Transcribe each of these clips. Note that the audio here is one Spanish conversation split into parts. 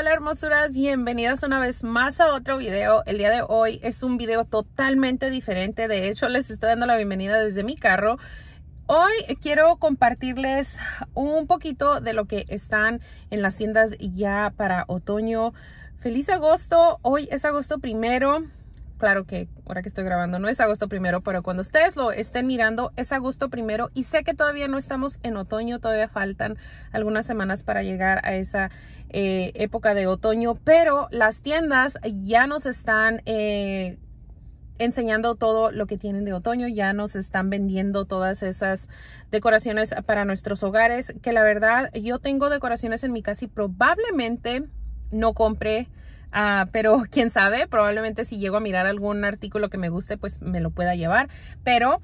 Hola hermosuras, bienvenidas una vez más a otro video. El día de hoy es un video totalmente diferente. De hecho, les estoy dando la bienvenida desde mi carro. Hoy quiero compartirles un poquito de lo que están en las tiendas ya para otoño. Feliz agosto, hoy es agosto 1º. Claro que ahora que estoy grabando no es agosto 1º, pero cuando ustedes lo estén mirando es agosto 1º y sé que todavía no estamos en otoño, todavía faltan algunas semanas para llegar a esa época de otoño, pero las tiendas ya nos están enseñando todo lo que tienen de otoño, ya nos están vendiendo todas esas decoraciones para nuestros hogares, que la verdad yo tengo decoraciones en mi casa y probablemente no compre. Pero quién sabe, probablemente si llego a mirar algún artículo que me guste, pues me lo pueda llevar. Pero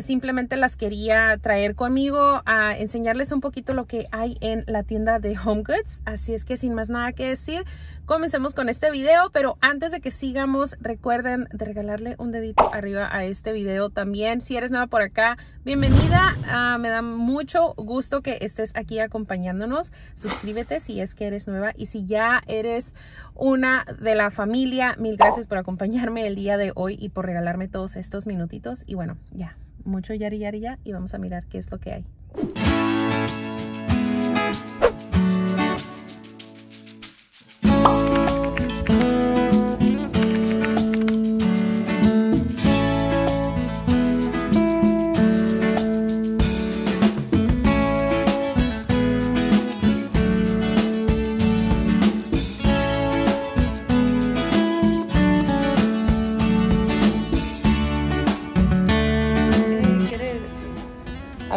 simplemente las quería traer conmigo a enseñarles un poquito lo que hay en la tienda de HomeGoods. Así es que sin más nada que decir, comencemos con este video. Pero antes de que sigamos, recuerden de regalarle un dedito arriba a este video también. Si eres nueva por acá, bienvenida. Me da mucho gusto que estés aquí acompañándonos. Suscríbete si es que eres nueva, y si ya eres una de la familia, mil gracias por acompañarme el día de hoy y por regalarme todos estos minutitos. Y bueno, ya, mucho yari y vamos a mirar qué es lo que hay.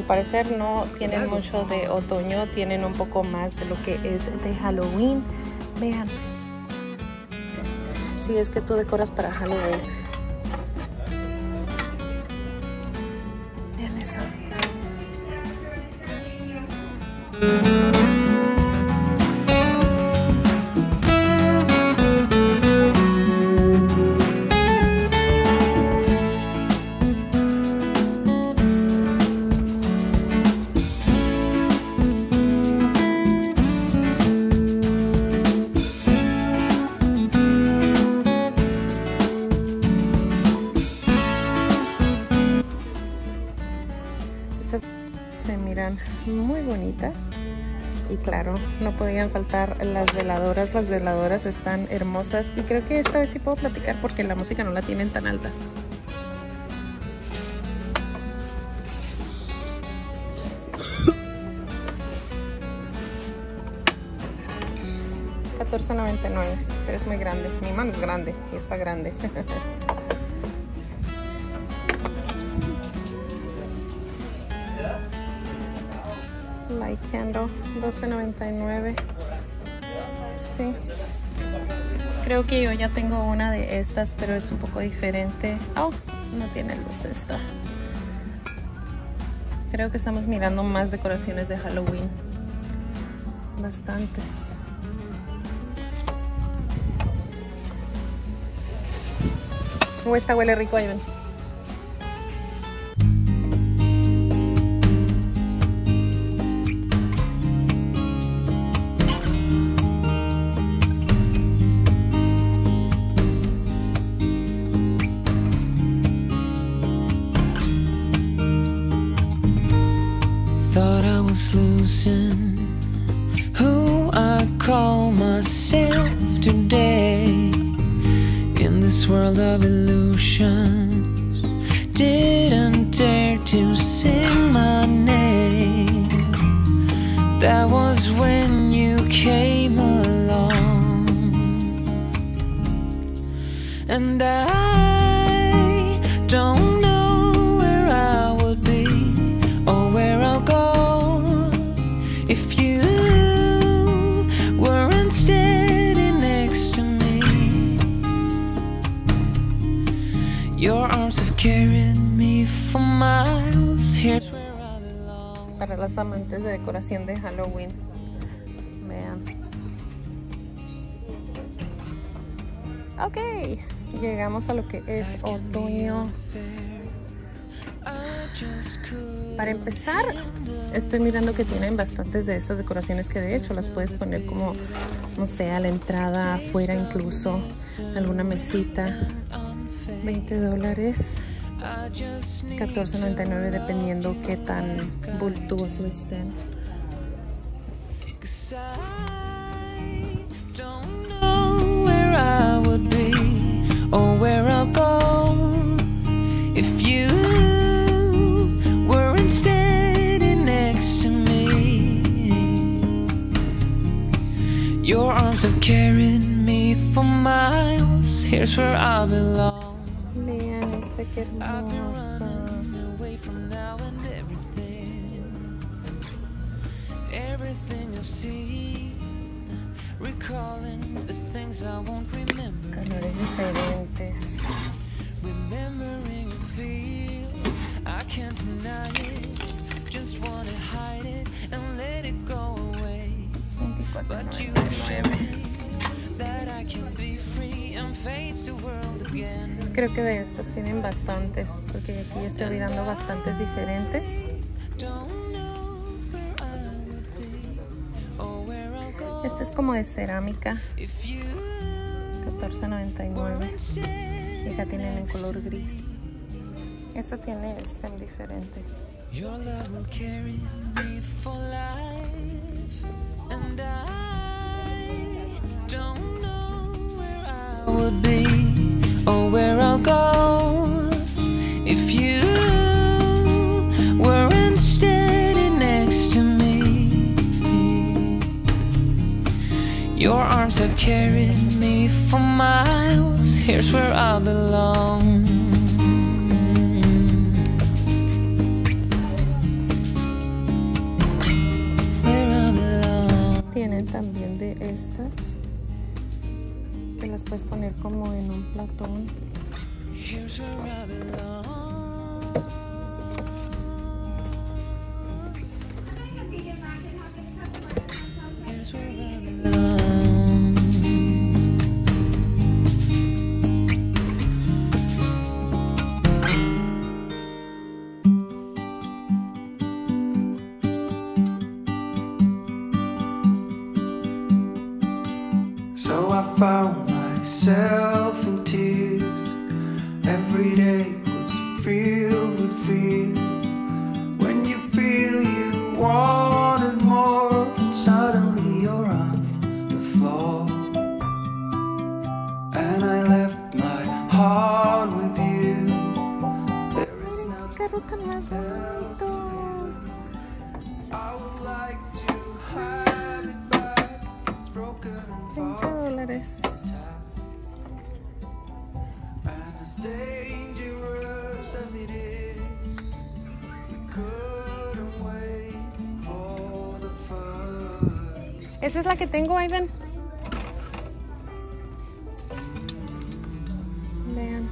Parecer no tienen mucho de otoño, tienen un poco más de lo que es de Halloween. Vean, si es que tú decoras para Halloween. Vean eso. Muy bonitas, y claro, no podían faltar las veladoras. Las veladoras están hermosas y creo que esta vez sí puedo platicar porque la música no la tienen tan alta. $14.99, pero es muy grande. Mi mano es grande y está grande. Light candle, $12.99. Sí. Creo que yo ya tengo una de estas, pero es un poco diferente. Oh, no tiene luz esta. Creo que estamos mirando más decoraciones de Halloween. Bastantes. Esta huele rico, ahí ven. Losing who I call myself today, in this world of illusions, didn't dare to sing my name. That was when you came along, and I don't para las amantes de decoración de Halloween. Vean. Ok, llegamos a lo que es otoño. Para empezar, estoy mirando que tienen bastantes de estas decoraciones que de hecho las puedes poner como, no sé, a la entrada, afuera incluso, alguna mesita. $20, $14.99 dependiendo qué tan voluptuoso estén. Your arms have carried me for miles. Here's where I belong. Vean esta que hermosa. Colores diferentes. But you that I can be free and face the world again. Creo que de estos tienen bastantes, porque aquí estoy mirando bastantes diferentes. Este es como de cerámica, $14.99. y acá tienen en color gris. Esta tiene el stem diferente. Your love will carry me for life. And I don't know where I would be or where I'll go if you were instead next to me. Your arms have carried me for miles. Here's where I belong. También de estas te las puedes poner como en un platón. So I found myself in tears. Every day was filled with fear. When you feel you wanted more, suddenly you're on the floor. And I left my heart with you. There is nothing else to do. I would like to have it back. It's broken and far. Esa es la que tengo, ahí ven. Vean.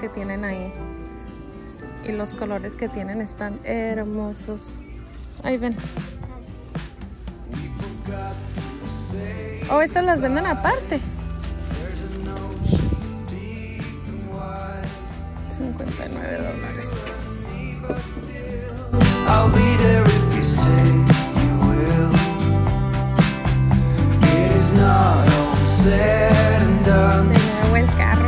Que tienen ahí y los colores que tienen están hermosos. Ahí ven. Oh, estas las venden aparte. $59. De nuevo el carro.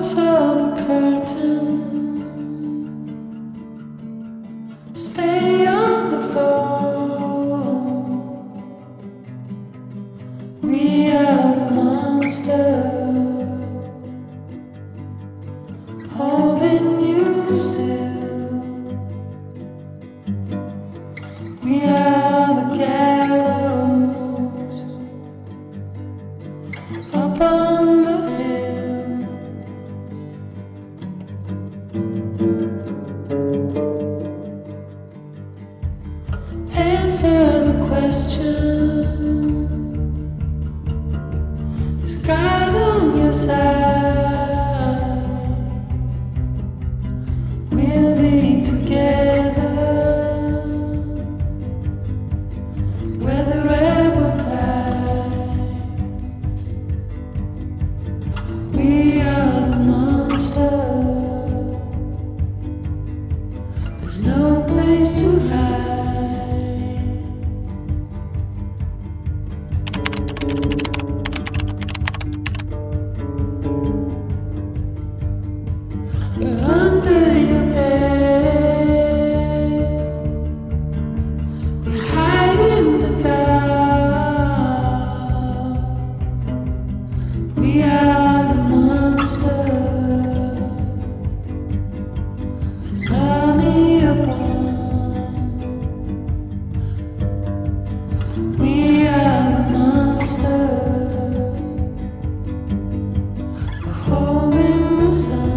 close all the curtains. Stay on the phone. We are the monsters holding you still. We are the gallows up on the hill. Answer the question. Is God on your side? We'll be together when the rebel die. We are the monsters. There's no place to hide. Under your bed, we hide in the dark. We are the monsters, an army of one. We are the monsters, a hole in the sun.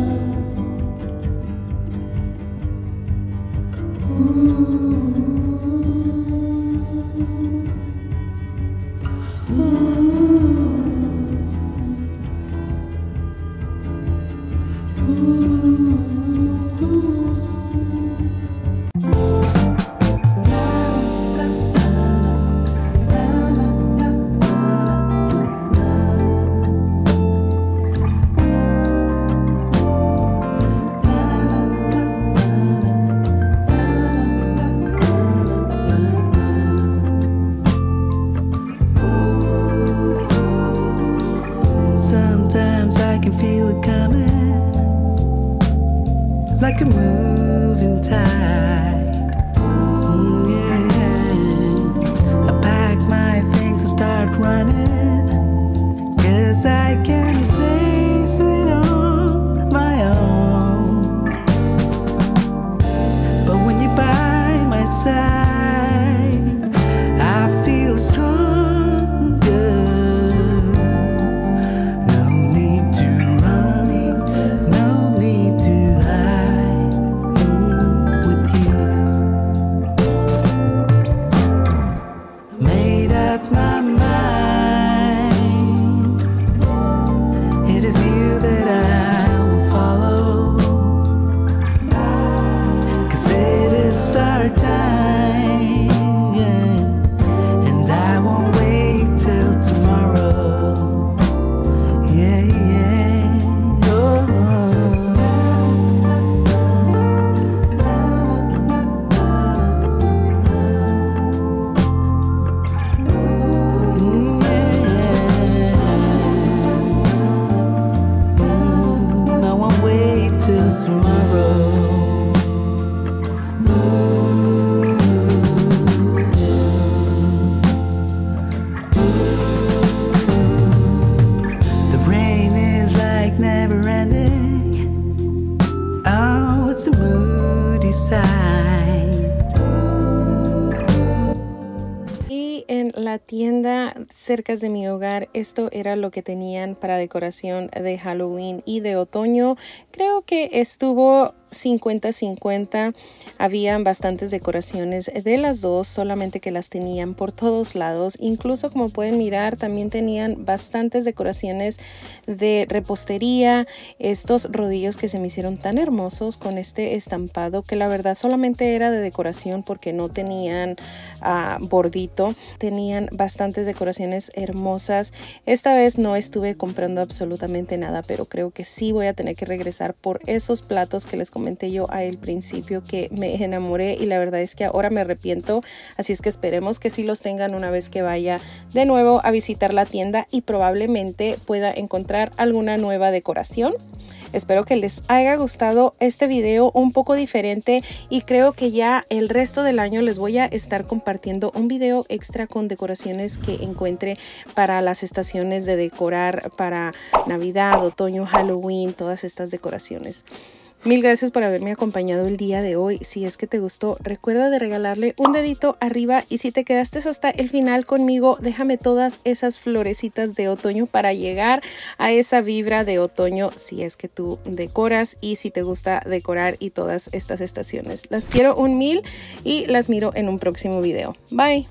Like a moving tide, yeah. I pack my things and start running, 'cause I can face it on my own. But when you're by my side, I feel strong. Till tomorrow. The rain is like never ending. Oh, it's a moody sight. Y en la tienda cerca de mi hogar, esto era lo que tenían para decoración de Halloween y de otoño. Creo que estuvo 50-50. Habían bastantes decoraciones de las dos, solamente que las tenían por todos lados. Incluso, como pueden mirar, también tenían bastantes decoraciones de repostería. Estos rodillos que se me hicieron tan hermosos con este estampado, que la verdad solamente era de decoración porque no tenían bordito. Tenían bastantes decoraciones hermosas. Esta vez no estuve comprando absolutamente nada, pero creo que sí voy a tener que regresar por esos platos que les comenté comenté yo al principio, que me enamoré y la verdad es que ahora me arrepiento. Así es que esperemos que sí los tengan una vez que vaya de nuevo a visitar la tienda y probablemente pueda encontrar alguna nueva decoración. Espero que les haya gustado este video un poco diferente y creo que ya el resto del año les voy a estar compartiendo un video extra con decoraciones que encuentre para las estaciones de decorar, para Navidad, otoño, Halloween, todas estas decoraciones. Mil gracias por haberme acompañado el día de hoy. Si es que te gustó, recuerda de regalarle un dedito arriba, y si te quedaste hasta el final conmigo, déjame todas esas florecitas de otoño para llegar a esa vibra de otoño si es que tú decoras y si te gusta decorar y todas estas estaciones. Las quiero un mil y las miro en un próximo video. Bye.